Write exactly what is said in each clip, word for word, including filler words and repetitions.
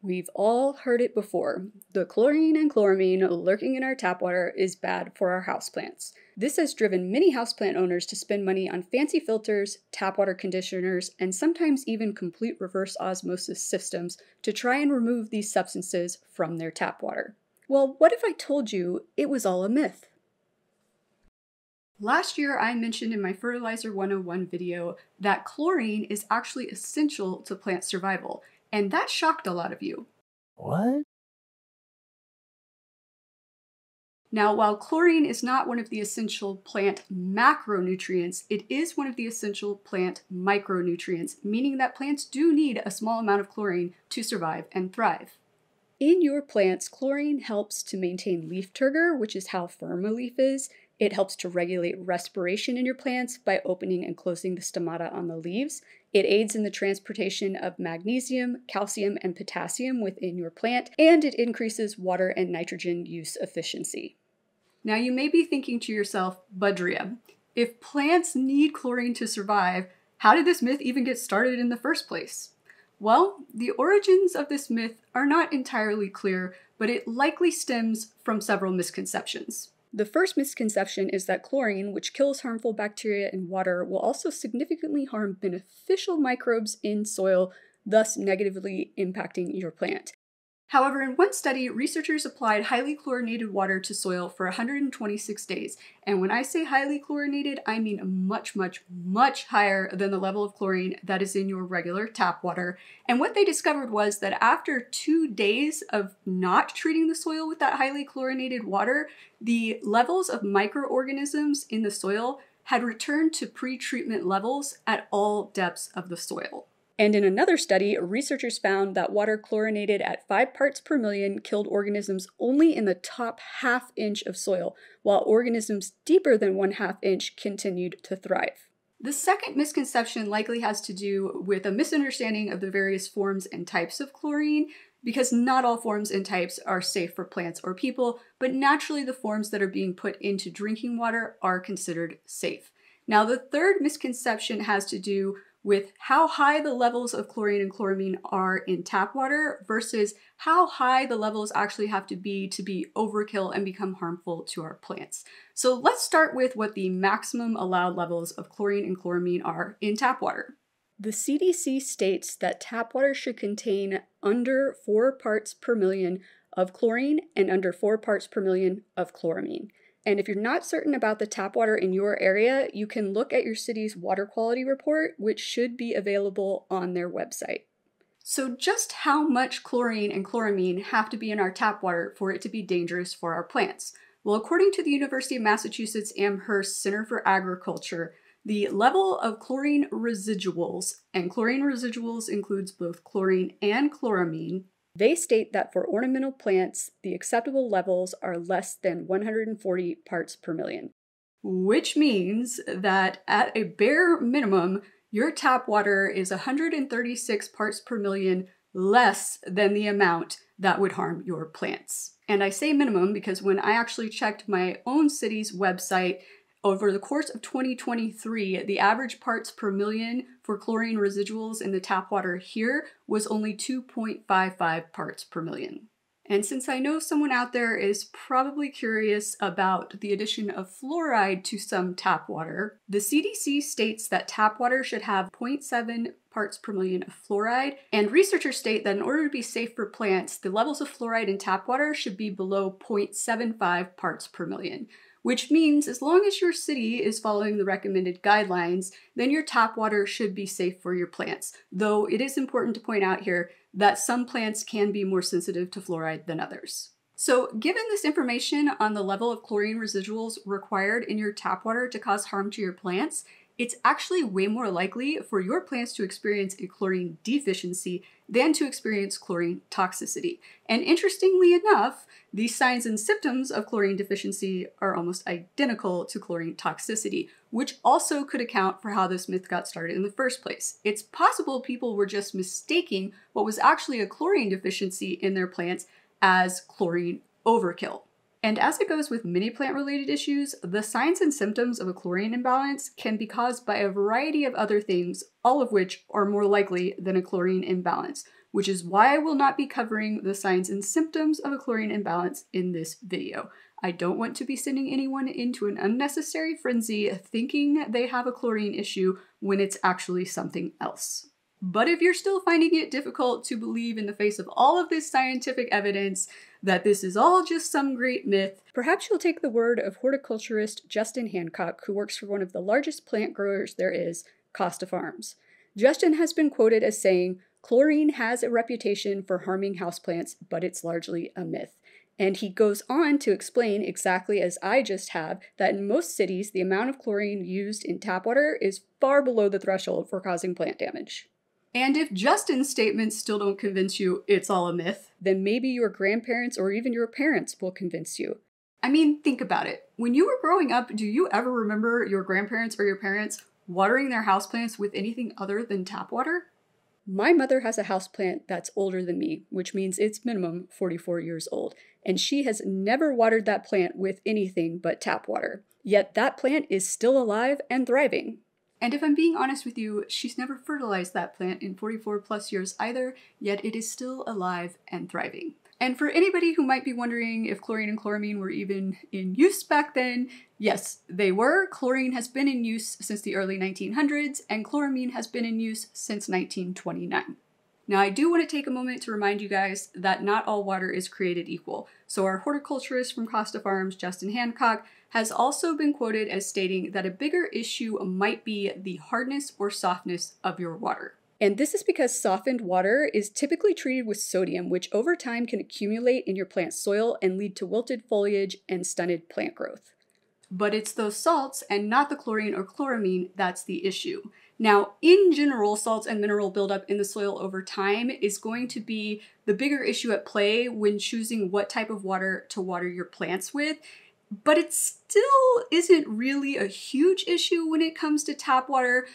We've all heard it before. The chlorine and chloramine lurking in our tap water is bad for our houseplants. This has driven many houseplant owners to spend money on fancy filters, tap water conditioners, and sometimes even complete reverse osmosis systems to try and remove these substances from their tap water. Well, what if I told you it was all a myth? Last year, I mentioned in my Fertilizer one oh one video that chlorine is actually essential to plant survival. And that shocked a lot of you. What? Now, while chlorine is not one of the essential plant macronutrients, it is one of the essential plant micronutrients, meaning that plants do need a small amount of chlorine to survive and thrive. In your plants, chlorine helps to maintain leaf turgor, which is how firm a leaf is. It helps to regulate respiration in your plants by opening and closing the stomata on the leaves. It aids in the transportation of magnesium, calcium, and potassium within your plant, and it increases water and nitrogen use efficiency. Now you may be thinking to yourself, Budria, if plants need chlorine to survive, how did this myth even get started in the first place? Well, the origins of this myth are not entirely clear, but it likely stems from several misconceptions. The first misconception is that chlorine, which kills harmful bacteria in water, will also significantly harm beneficial microbes in soil, thus negatively impacting your plant. However, in one study, researchers applied highly chlorinated water to soil for one hundred twenty-six days. And when I say highly chlorinated, I mean much, much, much higher than the level of chlorine that is in your regular tap water. And what they discovered was that after two days of not treating the soil with that highly chlorinated water, the levels of microorganisms in the soil had returned to pre-treatment levels at all depths of the soil. And in another study, researchers found that water chlorinated at five parts per million killed organisms only in the top half inch of soil, while organisms deeper than one half inch continued to thrive. The second misconception likely has to do with a misunderstanding of the various forms and types of chlorine, because not all forms and types are safe for plants or people, but naturally the forms that are being put into drinking water are considered safe. Now, the third misconception has to do with how high the levels of chlorine and chloramine are in tap water versus how high the levels actually have to be to be overkill and become harmful to our plants. So let's start with what the maximum allowed levels of chlorine and chloramine are in tap water. The C D C states that tap water should contain under four parts per million of chlorine and under four parts per million of chloramine. And if you're not certain about the tap water in your area, you can look at your city's water quality report, which should be available on their website. So just how much chlorine and chloramine have to be in our tap water for it to be dangerous for our plants? Well, according to the University of Massachusetts Amherst Center for Agriculture, the level of chlorine residuals, and chlorine residuals includes both chlorine and chloramine, they state that for ornamental plants, the acceptable levels are less than one hundred forty parts per million. Which means that at a bare minimum, your tap water is one hundred thirty-six parts per million less than the amount that would harm your plants. And I say minimum because when I actually checked my own city's website, over the course of twenty twenty-three, the average parts per million for chlorine residuals in the tap water here was only two point five five parts per million. And since I know someone out there is probably curious about the addition of fluoride to some tap water, the C D C states that tap water should have zero point seven parts per million of fluoride, and researchers state that in order to be safe for plants, the levels of fluoride in tap water should be below zero point seven five parts per million. Which means as long as your city is following the recommended guidelines, then your tap water should be safe for your plants. Though it is important to point out here that some plants can be more sensitive to fluoride than others. So given this information on the level of chlorine residuals required in your tap water to cause harm to your plants, it's actually way more likely for your plants to experience a chlorine deficiency than to experience chlorine toxicity. And interestingly enough, the signs and symptoms of chlorine deficiency are almost identical to chlorine toxicity, which also could account for how this myth got started in the first place. It's possible people were just mistaking what was actually a chlorine deficiency in their plants as chlorine overkill. And as it goes with many plant-related issues, the signs and symptoms of a chlorine imbalance can be caused by a variety of other things, all of which are more likely than a chlorine imbalance, which is why I will not be covering the signs and symptoms of a chlorine imbalance in this video. I don't want to be sending anyone into an unnecessary frenzy thinking they have a chlorine issue when it's actually something else. But if you're still finding it difficult to believe in the face of all of this scientific evidence that this is all just some great myth, perhaps you'll take the word of horticulturist Justin Hancock, who works for one of the largest plant growers there is, Costa Farms. Justin has been quoted as saying, "Chlorine has a reputation for harming houseplants, but it's largely a myth." And he goes on to explain, exactly as I just have, that in most cities, the amount of chlorine used in tap water is far below the threshold for causing plant damage. And if Justin's statements still don't convince you it's all a myth, then maybe your grandparents or even your parents will convince you. I mean, think about it. When you were growing up, do you ever remember your grandparents or your parents watering their houseplants with anything other than tap water? My mother has a houseplant that's older than me, which means it's minimum forty-four years old, and she has never watered that plant with anything but tap water. Yet that plant is still alive and thriving. And if I'm being honest with you, she's never fertilized that plant in forty-four plus years either, yet it is still alive and thriving. And for anybody who might be wondering if chlorine and chloramine were even in use back then, yes, they were. Chlorine has been in use since the early nineteen hundreds, and chloramine has been in use since nineteen twenty-nine. Now, I do want to take a moment to remind you guys that not all water is created equal. So our horticulturist from Costa Farms, Justin Hancock, has also been quoted as stating that a bigger issue might be the hardness or softness of your water. And this is because softened water is typically treated with sodium, which over time can accumulate in your plant's soil and lead to wilted foliage and stunted plant growth. But it's those salts and not the chlorine or chloramine that's the issue. Now, in general, salts and mineral buildup in the soil over time is going to be the bigger issue at play when choosing what type of water to water your plants with. But it still isn't really a huge issue when it comes to tap water,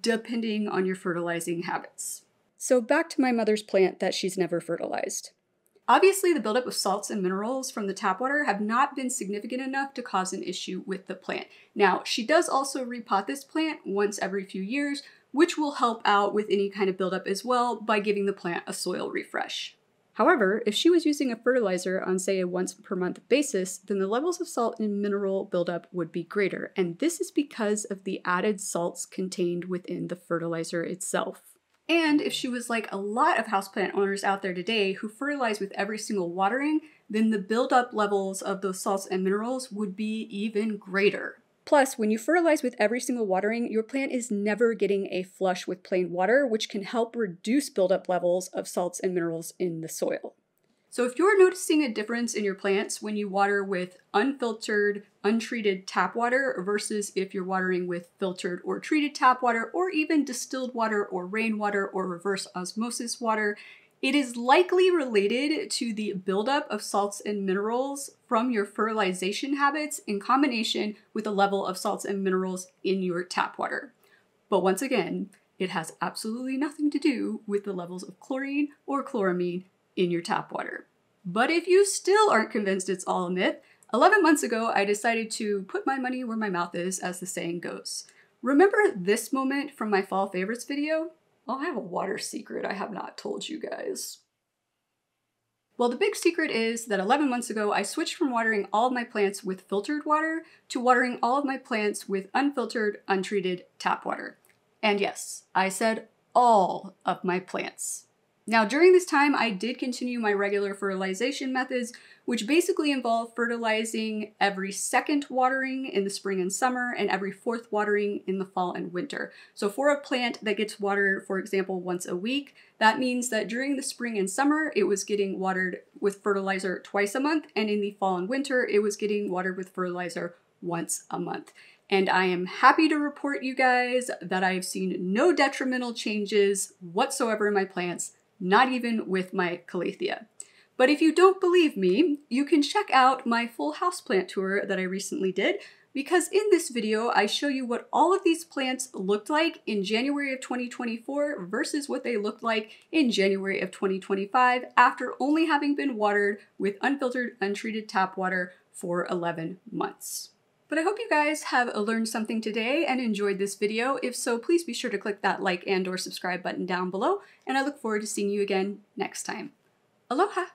depending on your fertilizing habits. So back to my mother's plant that she's never fertilized. Obviously, the buildup of salts and minerals from the tap water have not been significant enough to cause an issue with the plant. Now, she does also repot this plant once every few years, which will help out with any kind of buildup as well by giving the plant a soil refresh. However, if she was using a fertilizer on, say, a once per month basis, then the levels of salt and mineral buildup would be greater, and this is because of the added salts contained within the fertilizer itself. And if she was like a lot of houseplant owners out there today who fertilize with every single watering, then the buildup levels of those salts and minerals would be even greater. Plus, when you fertilize with every single watering, your plant is never getting a flush with plain water, which can help reduce buildup levels of salts and minerals in the soil. So if you're noticing a difference in your plants when you water with unfiltered, untreated tap water versus if you're watering with filtered or treated tap water, or even distilled water or rainwater or reverse osmosis water, it is likely related to the buildup of salts and minerals from your fertilization habits in combination with the level of salts and minerals in your tap water. But once again, it has absolutely nothing to do with the levels of chlorine or chloramine in your tap water. But if you still aren't convinced it's all a myth, eleven months ago, I decided to put my money where my mouth is, as the saying goes. Remember this moment from my fall favorites video? Oh, I have a water secret I have not told you guys. Well, the big secret is that eleven months ago, I switched from watering all of my plants with filtered water to watering all of my plants with unfiltered, untreated tap water. And yes, I said all of my plants. Now, during this time, I did continue my regular fertilization methods, which basically involve fertilizing every second watering in the spring and summer and every fourth watering in the fall and winter. So for a plant that gets watered, for example, once a week, that means that during the spring and summer, it was getting watered with fertilizer twice a month, and in the fall and winter, it was getting watered with fertilizer once a month. And I am happy to report you guys that I have seen no detrimental changes whatsoever in my plants, not even with my Calathea. But if you don't believe me, you can check out my full houseplant tour that I recently did, because in this video, I show you what all of these plants looked like in January of twenty twenty-four versus what they looked like in January of twenty twenty-five after only having been watered with unfiltered, untreated tap water for eleven months. But I hope you guys have learned something today and enjoyed this video. If so, please be sure to click that like and or subscribe button down below, and I look forward to seeing you again next time. Aloha!